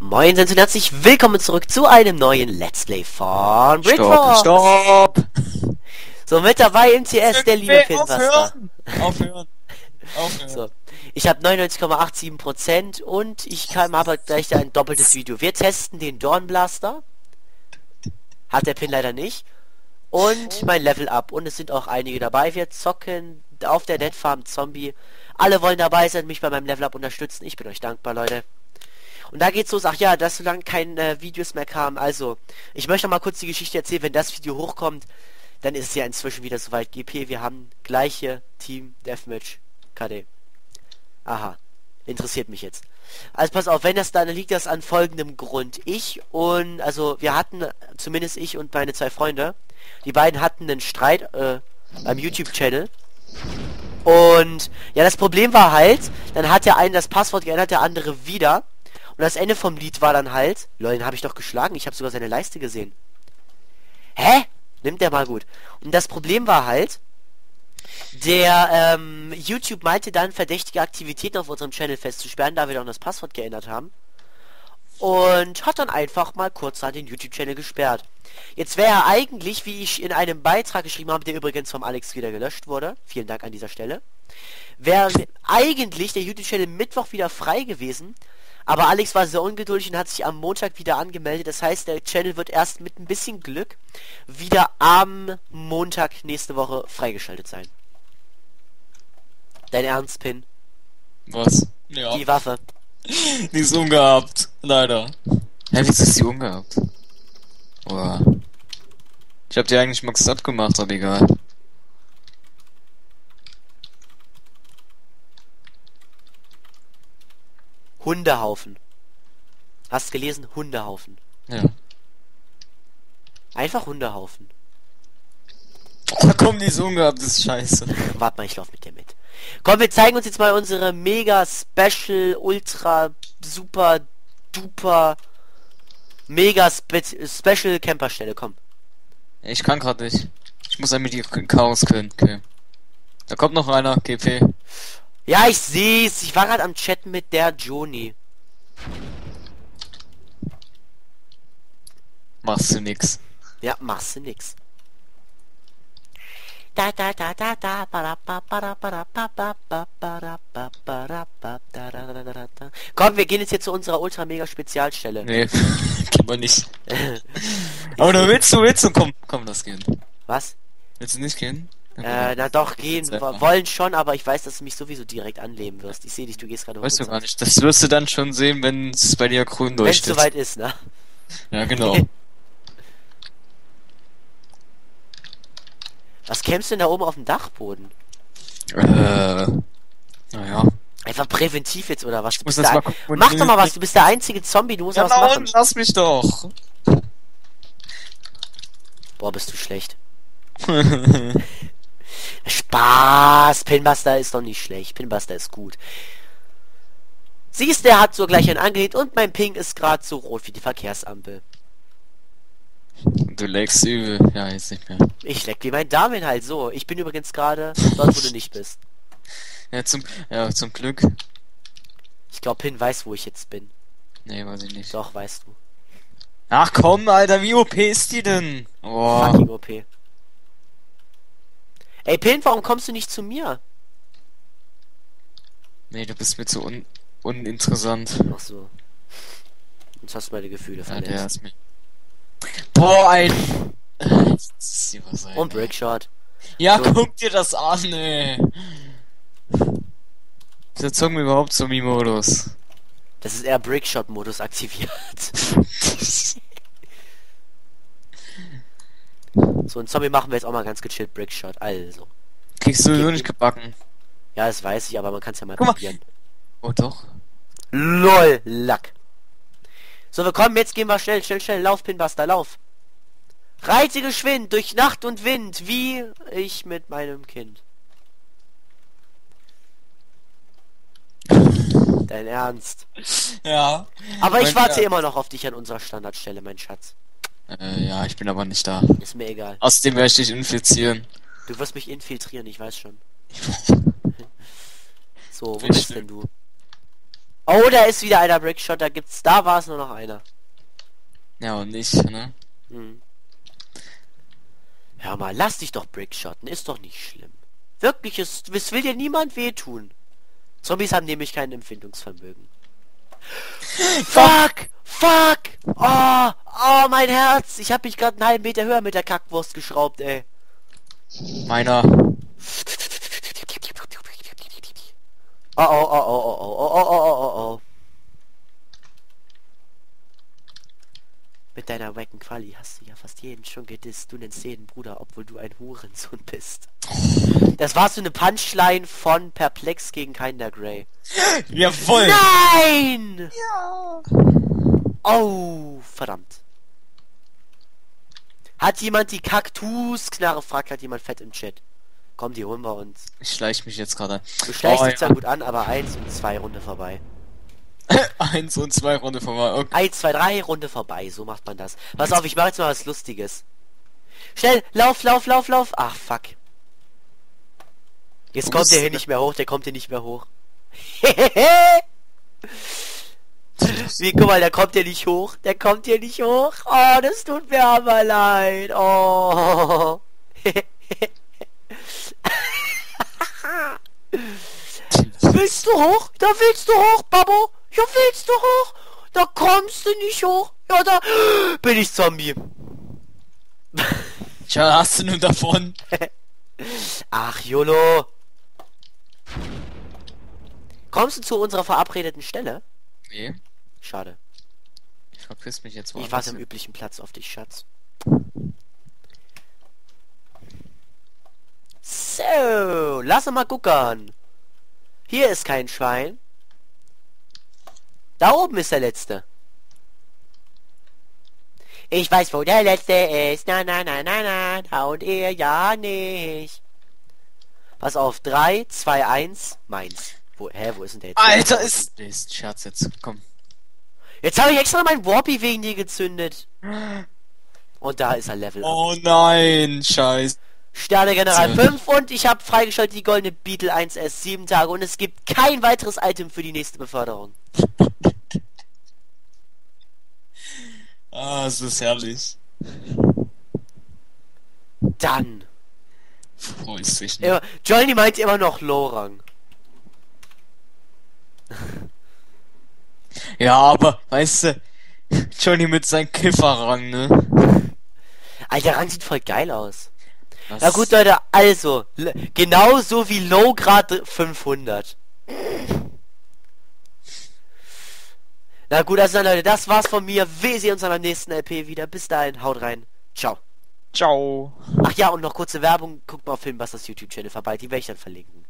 Moin und herzlich willkommen zurück zu einem neuen Let's Play von Brickforce. Stopp! So, mit dabei im CS der liebe Pinbuster. Aufhören. So, ich habe 99,87% und ich habe gleich ein doppeltes Video. Wir testen den Dornblaster. Hat der Pin leider nicht. Und mein Level Up. Und es sind auch einige dabei. Wir zocken auf der Netfarm Zombie. Alle wollen dabei sein, mich bei meinem Level Up unterstützen. Ich bin euch dankbar, Leute. Und da geht's los, ach ja, dass so lange keine Videos mehr kamen. Also, ich möchte noch mal kurz die Geschichte erzählen. Wenn das Video hochkommt, dann ist es ja inzwischen wieder soweit. GP, wir haben gleiche Team Deathmatch KD. Aha, interessiert mich jetzt. Also pass auf, wenn das dann liegt, das an folgendem Grund. Wir hatten, zumindest ich und meine zwei Freunde, die beiden hatten einen Streit beim YouTube-Channel. Und ja, das Problem war halt, dann hat der eine das Passwort geändert, der andere wieder. Und das Ende vom Lied war dann halt... Lol, den habe ich doch geschlagen. Ich habe sogar seine Leiste gesehen. Hä? Nimmt der mal gut. Und das Problem war halt... Der, YouTube meinte dann, verdächtige Aktivitäten auf unserem Channel festzusperren, da wir doch das Passwort geändert haben. Und hat dann einfach mal kurz an den YouTube-Channel gesperrt. Jetzt wäre er eigentlich, wie ich in einem Beitrag geschrieben habe, der übrigens vom Alex wieder gelöscht wurde. Vielen Dank an dieser Stelle. Wäre eigentlich der YouTube-Channel Mittwoch wieder frei gewesen... Aber Alex war sehr ungeduldig und hat sich am Montag wieder angemeldet. Das heißt, der Channel wird erst mit ein bisschen Glück wieder am Montag nächste Woche freigeschaltet sein. Dein Ernst, Pin? Was? Ja. Die Waffe. Die ist ungehabt. Leider. Hä, wieso ist die ungehabt? Boah. Ich hab die eigentlich maxed up gemacht, aber egal. Hundehaufen. Hast gelesen? Hundehaufen. Ja. Einfach Hundehaufen. Da kommen die so ungehabtes Scheiße. Warte mal, ich lauf mit dir mit. Komm, wir zeigen uns jetzt mal unsere mega special, ultra, super, duper, mega special Camperstelle. Komm. Ich kann gerade nicht. Ich muss einmal die Chaos können. Okay. Da kommt noch einer. GP. Ja, ich seh's. Ich war gerade am Chat mit der Joni. Machst du nix. Ja, machst du nix. Komm, wir gehen jetzt hier zu unserer Ultra-Mega-Spezialstelle. Nee, gehen wir nicht. Aber da willst du, komm, lass gehen. Was? Willst du nicht gehen? Na doch, gehen. Wollen schon, aber ich weiß, dass du mich sowieso direkt anleben wirst. Ich sehe dich, du gehst gerade hoch. Weißt du gar nicht. Das wirst du dann schon sehen, wenn es bei dir grün durchsteht. Wenn es soweit ist, ne? Ja, genau. Was kämpfst du denn da oben auf dem Dachboden? Naja. Einfach präventiv jetzt, oder was? Ich muss das mal gucken, mach doch mal was, du bist der einzige Zombie, du musst ja was machen. Genau, lass mich doch. Boah, bist du schlecht. Spaß! Pinbuster ist doch nicht schlecht. Pinbuster ist gut. Siehst, der hat so gleich einen angelegt und mein Ping ist gerade so rot wie die Verkehrsampel. Du leckst übel. Ja, jetzt nicht mehr. Ich leck wie mein Darm halt so. Ich bin übrigens gerade dort, wo du nicht bist. Ja, zum Glück. Ich glaube, Pin weiß, wo ich jetzt bin. Nee, weiß ich nicht. Doch, weißt du. Ach komm, Alter, wie OP ist die denn? Oh. Fucking OP. Ey, Pin, warum kommst du nicht zu mir? Nee, du bist mir zu uninteressant. Ach so. Jetzt hast du meine Gefühle verletzt. Boah, ein... Und Brickshot. Ja, so. Guck dir das an, ey. Wieso zogen wir überhaupt so Zombie-Modus? Das ist eher Brickshot-Modus aktiviert. So, ein Zombie machen wir jetzt auch mal ganz gechillt Brickshot, also. Kriegst du sowieso nicht gebacken. Ja, das weiß ich, aber man kann es ja mal probieren. Oh doch. LOL, Lack. So, wir kommen, jetzt gehen wir schnell, lauf, Pinbuster, lauf. Reite geschwind durch Nacht und Wind, wie ich mit meinem Kind. Dein Ernst? Ja. Aber ich warte immer noch auf dich an unserer Standardstelle, mein Schatz. Ja, ich bin aber nicht da. Ist mir egal. Außerdem werde ich dich infizieren. Du wirst mich infiltrieren, ich weiß schon. So, wo bist denn du? Oh, da ist wieder einer Brickshot, da war es nur noch einer. Ja, und ich, ne? Hm. Hör mal, lass dich doch Brickshotten, ist doch nicht schlimm. Wirklich, es will dir niemand wehtun. Zombies haben nämlich kein Empfindungsvermögen. Fuck! Fuck! Oh! Oh, mein Herz! Ich hab mich gerade einen halben Meter höher mit der Kackwurst geschraubt, ey. Meiner. Oh, oh, oh, oh, oh, oh, oh, oh, oh, oh. Mit deiner wacken Quali hast du ja fast jeden schon gedisst. Du nennst jeden Bruder, obwohl du ein Hurensohn bist. Das war so eine Punchline von Perplex gegen Kinder Grey. Jawohl! Nein! Ja. Oh, verdammt. Hat jemand die Kaktusknarre? Fragt halt jemand fett im Chat. Komm, die holen wir uns. Ich schleiche mich jetzt gerade. Du schleichst dich zwar gut an, aber 1 und 2 Runde vorbei. 1 und 2 Runde vorbei, okay. 1, 2, 3 Runde vorbei, so macht man das. Pass auf, ich mache jetzt mal was Lustiges. Schnell, lauf, lauf, lauf, lauf. Ach, fuck. Jetzt kommt der hier nicht mehr hoch, der kommt hier nicht mehr hoch. Wie, guck mal, der kommt hier nicht hoch. Der kommt hier nicht hoch. Oh, das tut mir aber leid. Oh. Willst du hoch? Da willst du hoch, Babbo. Ja, willst du hoch? Da kommst du nicht hoch. Ja, da bin ich Zombie. Tja, hast du nun davon? Ach, YOLO. Kommst du zu unserer verabredeten Stelle? Nee. Schade. Ich verpiss mich jetzt wohl. Ich warte am üblichen Platz auf dich, Schatz. So, lass mal gucken. Hier ist kein Schwein. Da oben ist der letzte. Ich weiß, wo der letzte ist. Nein, nein, nein, nein, nein. Haut ihr ja nicht. Pass auf. 3, 2, 1. Meins. Wo ist denn der jetzt? Alter, ist Scherz jetzt. Komm. Jetzt habe ich extra meinen Warpy wegen dir gezündet. Und da ist er Level. Oh nein, scheiße. Sternegeneral 5 und ich habe freigeschaltet die goldene Beetle 1S 7 Tage und es gibt kein weiteres Item für die nächste Beförderung. Ah, es ist herrlich. Dann. Freust dich nicht. Johnny meint immer noch Low-Rang. Ja, aber, weißt du, Johnny mit seinem Kifferrang, ne? Alter, Rang sieht voll geil aus. Was? Na gut, Leute, also, genauso wie Low Grad 500. Na gut, also Leute, das war's von mir. Wir sehen uns an der nächsten LP wieder. Bis dahin, haut rein. Ciao. Ciao. Ach ja, und noch kurze Werbung. Guckt mal auf Pinbusters YouTube-Channel vorbei. Die werde ich dann verlinken.